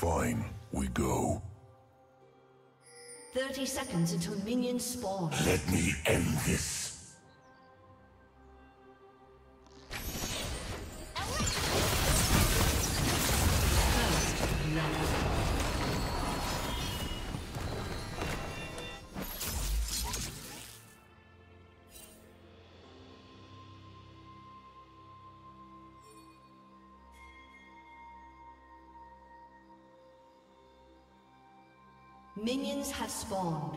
Fine, we go. 30 seconds until minions spawn. Let me end this. Minions have spawned.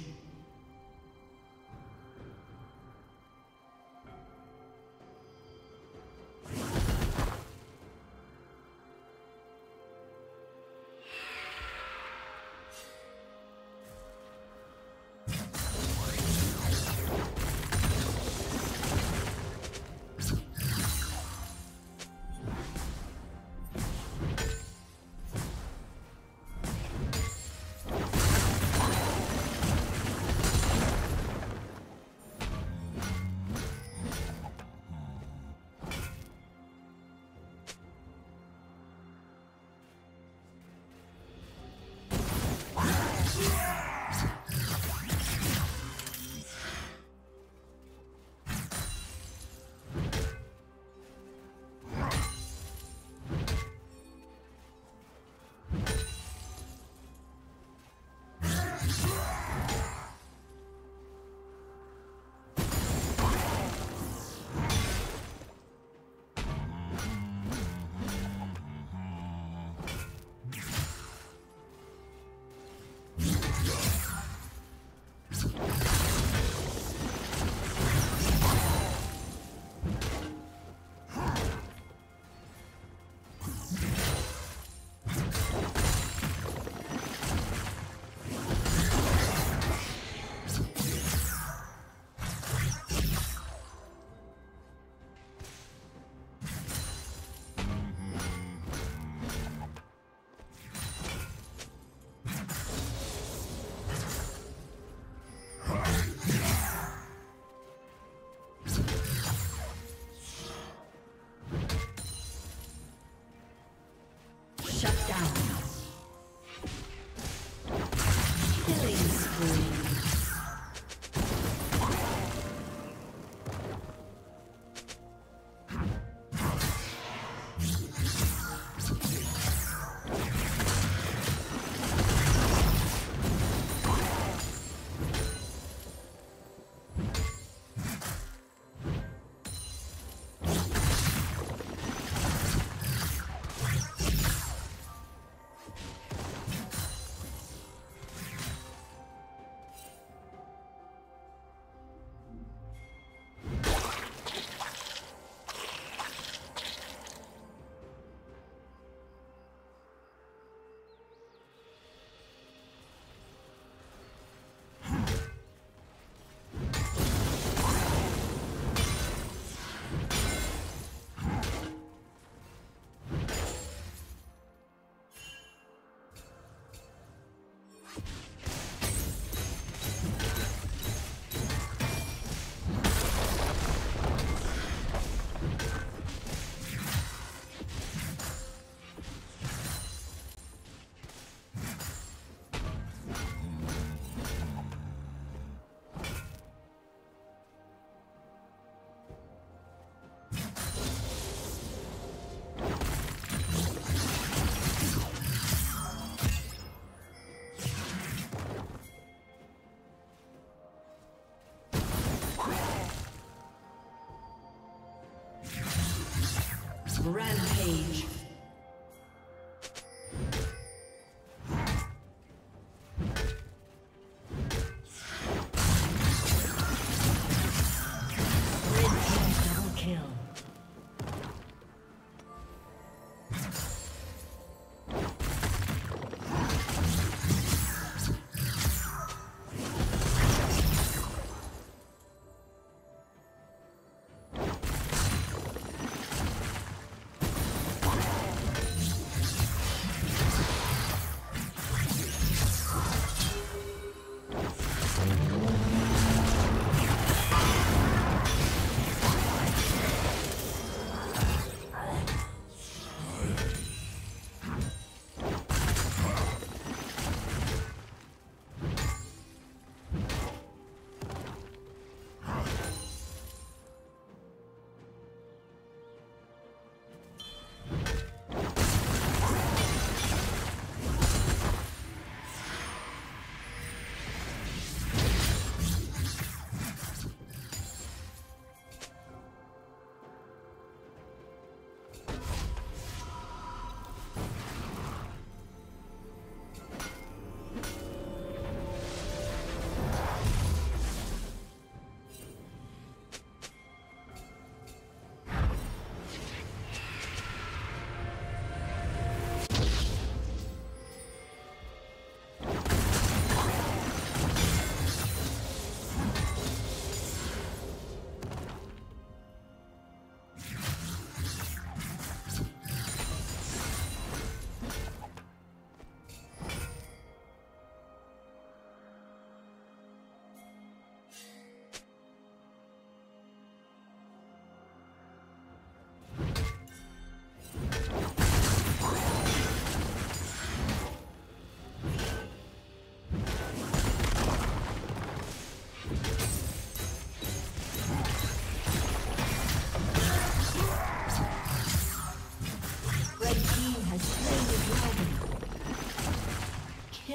Rampage.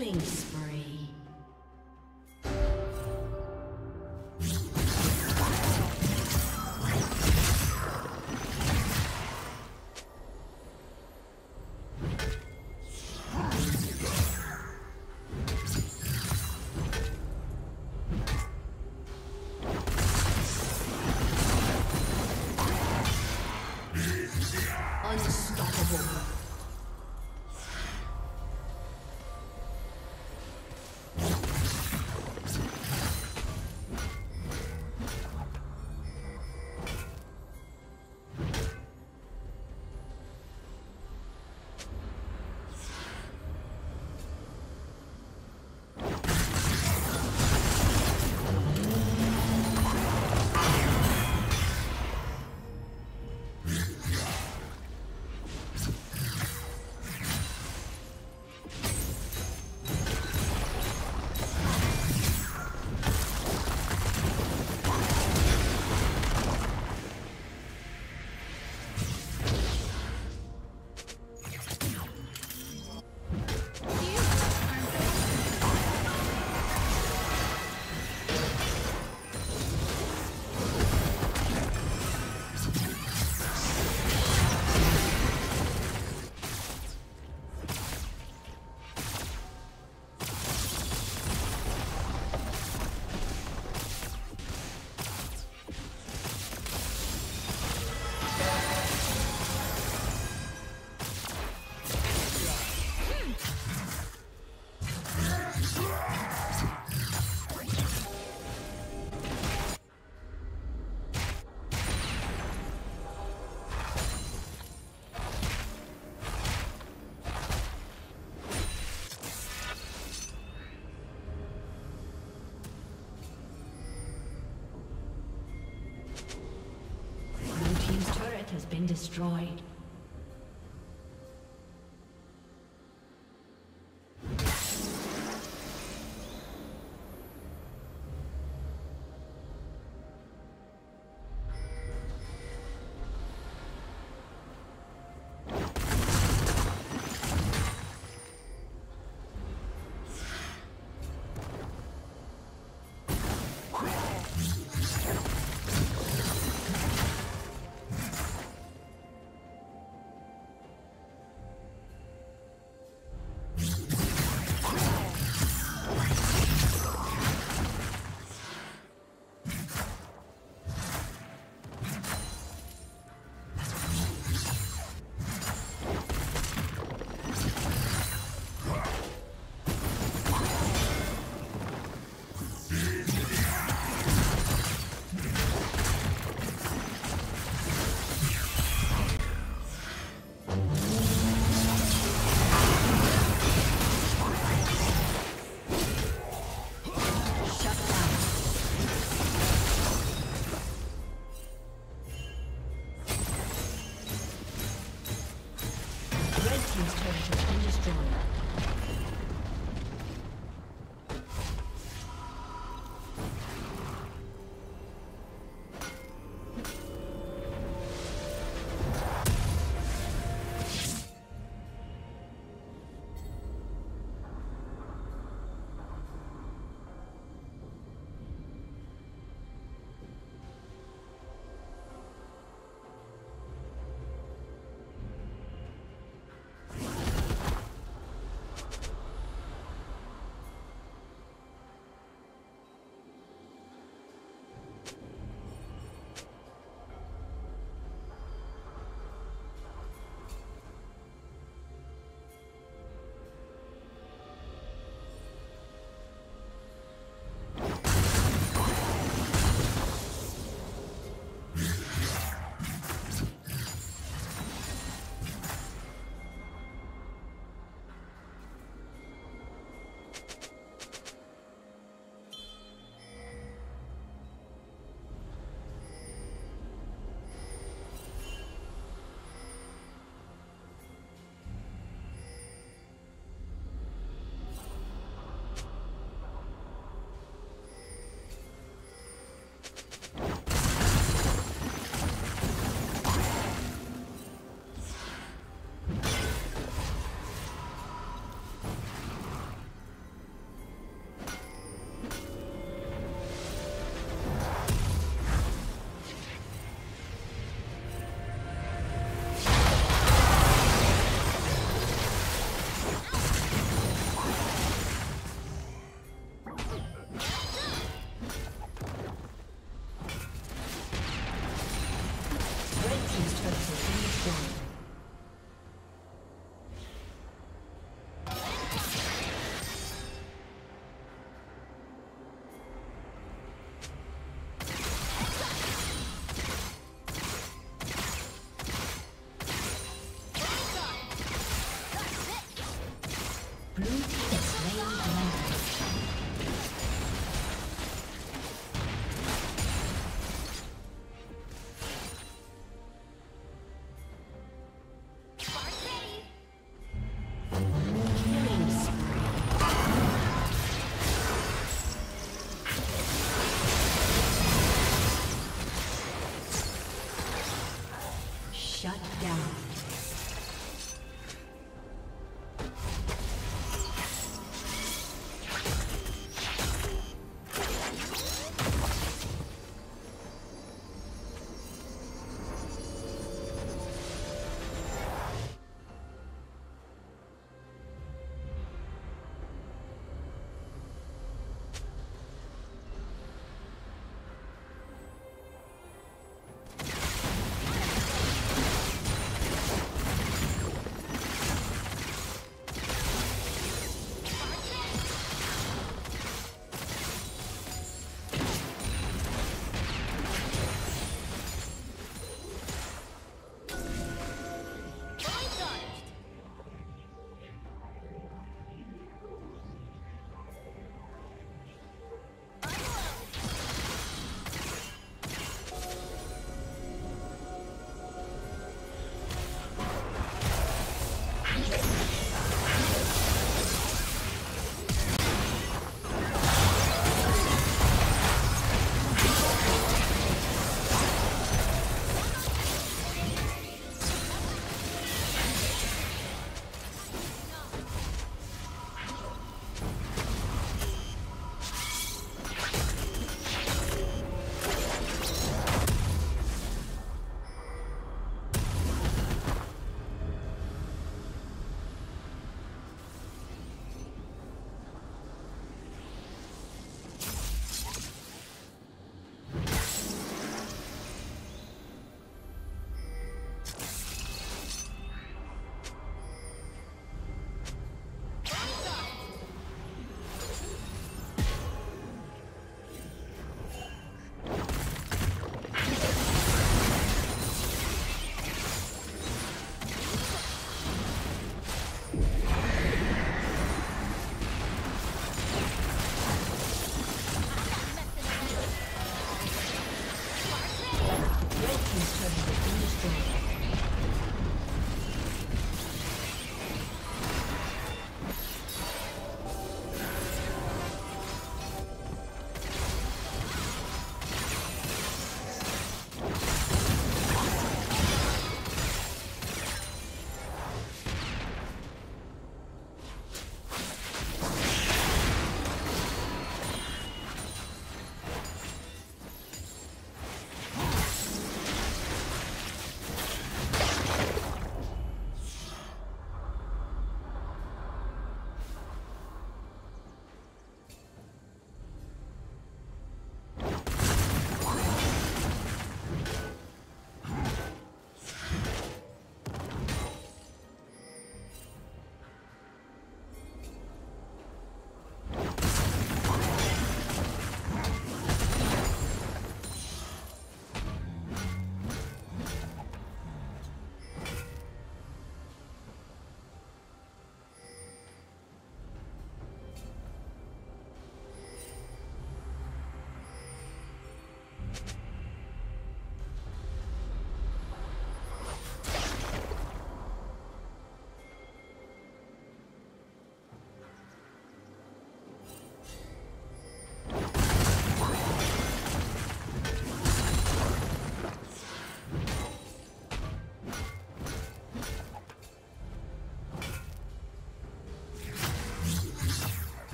Killing spree. Has been destroyed.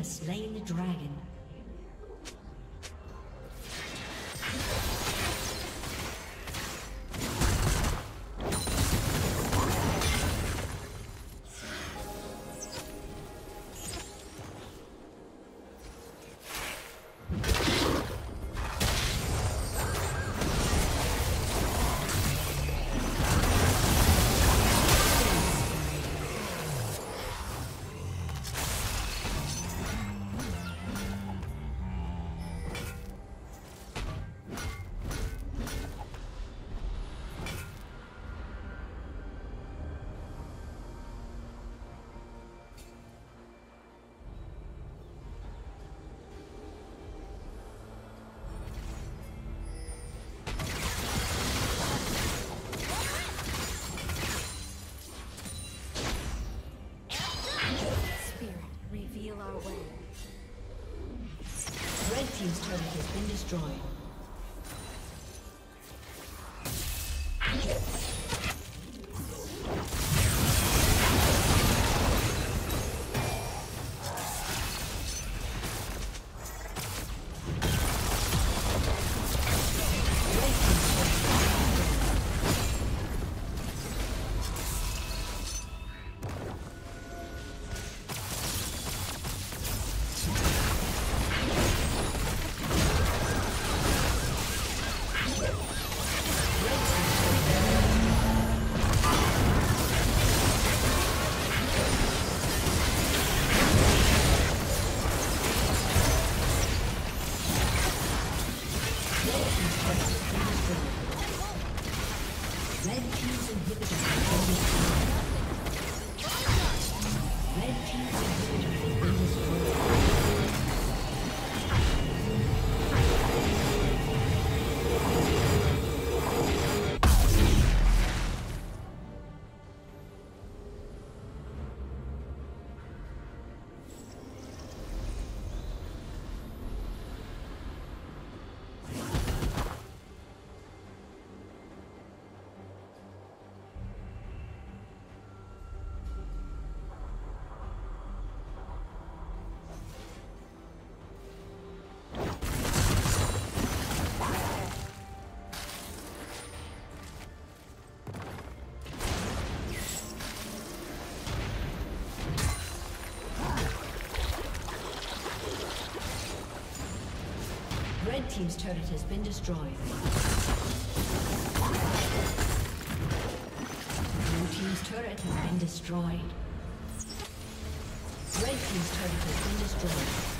has slain the dragon. Team's turret has been destroyed. Red team's turret has been destroyed. Blue team's turret has been destroyed. Red team's turret has been destroyed.